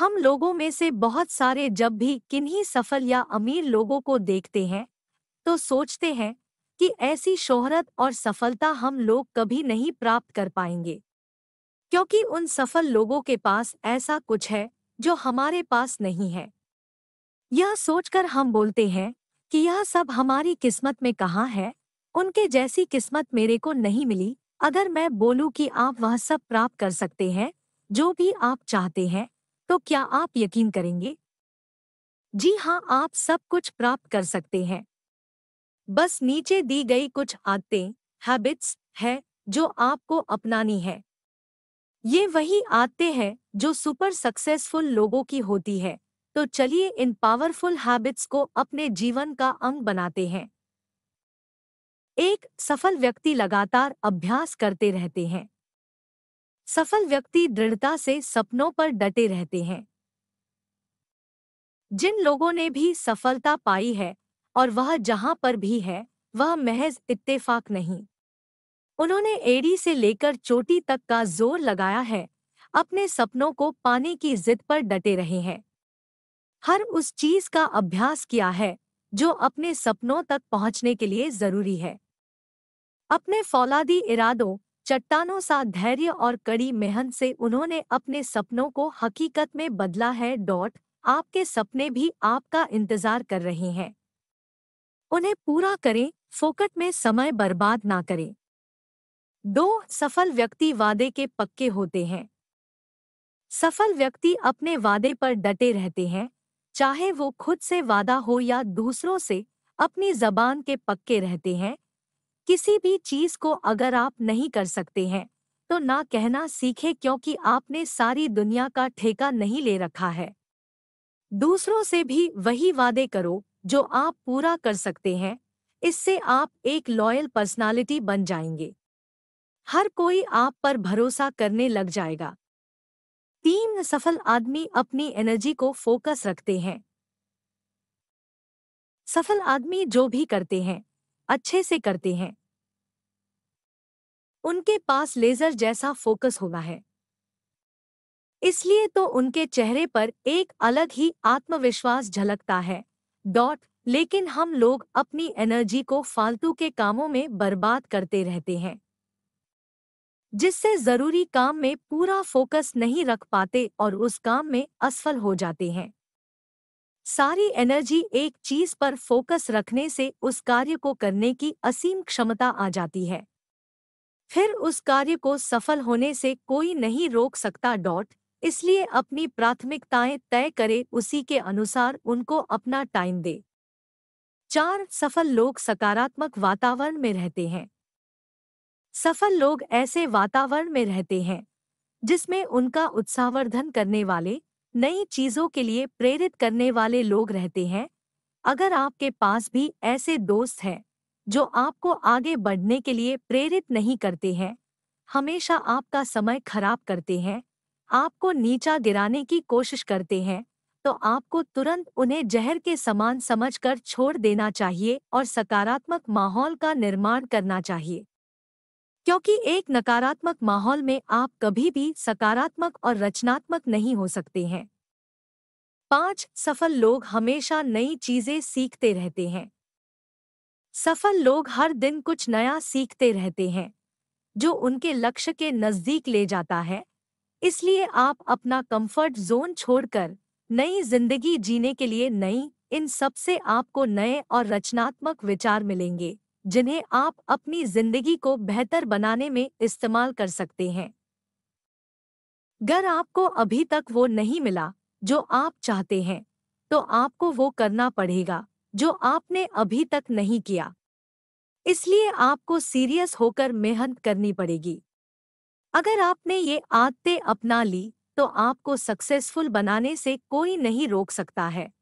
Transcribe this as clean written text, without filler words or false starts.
हम लोगों में से बहुत सारे जब भी किन्हीं सफल या अमीर लोगों को देखते हैं तो सोचते हैं कि ऐसी शोहरत और सफलता हम लोग कभी नहीं प्राप्त कर पाएंगे, क्योंकि उन सफल लोगों के पास ऐसा कुछ है जो हमारे पास नहीं है। यह सोचकर हम बोलते हैं कि यह सब हमारी किस्मत में कहाँ है, उनके जैसी किस्मत मेरे को नहीं मिली। अगर मैं बोलूँ कि आप वह सब प्राप्त कर सकते हैं जो भी आप चाहते हैं, तो क्या आप यकीन करेंगे? जी हाँ, आप सब कुछ प्राप्त कर सकते हैं। बस नीचे दी गई कुछ आदतें, हैबिट्स है जो आपको अपनानी है। ये वही आदतें हैं जो सुपर सक्सेसफुल लोगों की होती है। तो चलिए इन पावरफुल हैबिट्स को अपने जीवन का अंग बनाते हैं। एक, सफल व्यक्ति लगातार अभ्यास करते रहते हैं। सफल व्यक्ति दृढ़ता से सपनों पर डटे रहते हैं। जिन लोगों ने भी सफलता पाई है और वह जहां पर भी है, वह महज इत्तेफाक नहीं, उन्होंने एड़ी से लेकर चोटी तक का जोर लगाया है, अपने सपनों को पाने की जिद पर डटे रहे हैं, हर उस चीज का अभ्यास किया है जो अपने सपनों तक पहुंचने के लिए जरूरी है। अपने फौलादी इरादों, चट्टानों सा धैर्य और कड़ी मेहनत से उन्होंने अपने सपनों को हकीकत में बदला है। आपके सपने भी आपका इंतजार कर रहे हैं, उन्हें पूरा करें, फोकट में समय बर्बाद ना करें। दो, सफल व्यक्ति वादे के पक्के होते हैं। सफल व्यक्ति अपने वादे पर डटे रहते हैं, चाहे वो खुद से वादा हो या दूसरों से, अपनी जबान के पक्के रहते हैं। किसी भी चीज को अगर आप नहीं कर सकते हैं तो ना कहना सीखें, क्योंकि आपने सारी दुनिया का ठेका नहीं ले रखा है। दूसरों से भी वही वादे करो जो आप पूरा कर सकते हैं, इससे आप एक लॉयल पर्सनालिटी बन जाएंगे, हर कोई आप पर भरोसा करने लग जाएगा। 3, सफल आदमी अपनी एनर्जी को फोकस रखते हैं। सफल आदमी जो भी करते हैं अच्छे से करते हैं, उनके पास लेजर जैसा फोकस होना है, इसलिए तो उनके चेहरे पर एक अलग ही आत्मविश्वास झलकता है। लेकिन हम लोग अपनी एनर्जी को फालतू के कामों में बर्बाद करते रहते हैं, जिससे जरूरी काम में पूरा फोकस नहीं रख पाते और उस काम में असफल हो जाते हैं। सारी एनर्जी एक चीज पर फोकस रखने से उस कार्य को करने की असीम क्षमता आ जाती है, फिर उस कार्य को सफल होने से कोई नहीं रोक सकता। इसलिए अपनी प्राथमिकताएं तय करें, उसी के अनुसार उनको अपना टाइम दें। 4, सफल लोग सकारात्मक वातावरण में रहते हैं। सफल लोग ऐसे वातावरण में रहते हैं जिसमें उनका उत्साहवर्धन करने वाले, नई चीजों के लिए प्रेरित करने वाले लोग रहते हैं। अगर आपके पास भी ऐसे दोस्त हैं जो आपको आगे बढ़ने के लिए प्रेरित नहीं करते हैं, हमेशा आपका समय खराब करते हैं, आपको नीचा गिराने की कोशिश करते हैं, तो आपको तुरंत उन्हें जहर के समान समझकर छोड़ देना चाहिए और सकारात्मक माहौल का निर्माण करना चाहिए, क्योंकि एक नकारात्मक माहौल में आप कभी भी सकारात्मक और रचनात्मक नहीं हो सकते हैं। 5, सफल लोग हमेशा नई चीजें सीखते रहते हैं। सफल लोग हर दिन कुछ नया सीखते रहते हैं जो उनके लक्ष्य के नजदीक ले जाता है, इसलिए आप अपना कंफर्ट जोन छोड़कर नई जिंदगी जीने के लिए इन सब से आपको नए और रचनात्मक विचार मिलेंगे, जिन्हें आप अपनी जिंदगी को बेहतर बनाने में इस्तेमाल कर सकते हैं। अगर आपको अभी तक वो नहीं मिला जो आप चाहते हैं, तो आपको वो करना पड़ेगा जो आपने अभी तक नहीं किया, इसलिए आपको सीरियस होकर मेहनत करनी पड़ेगी। अगर आपने ये आदतें अपना ली तो आपको सक्सेसफुल बनाने से कोई नहीं रोक सकता है।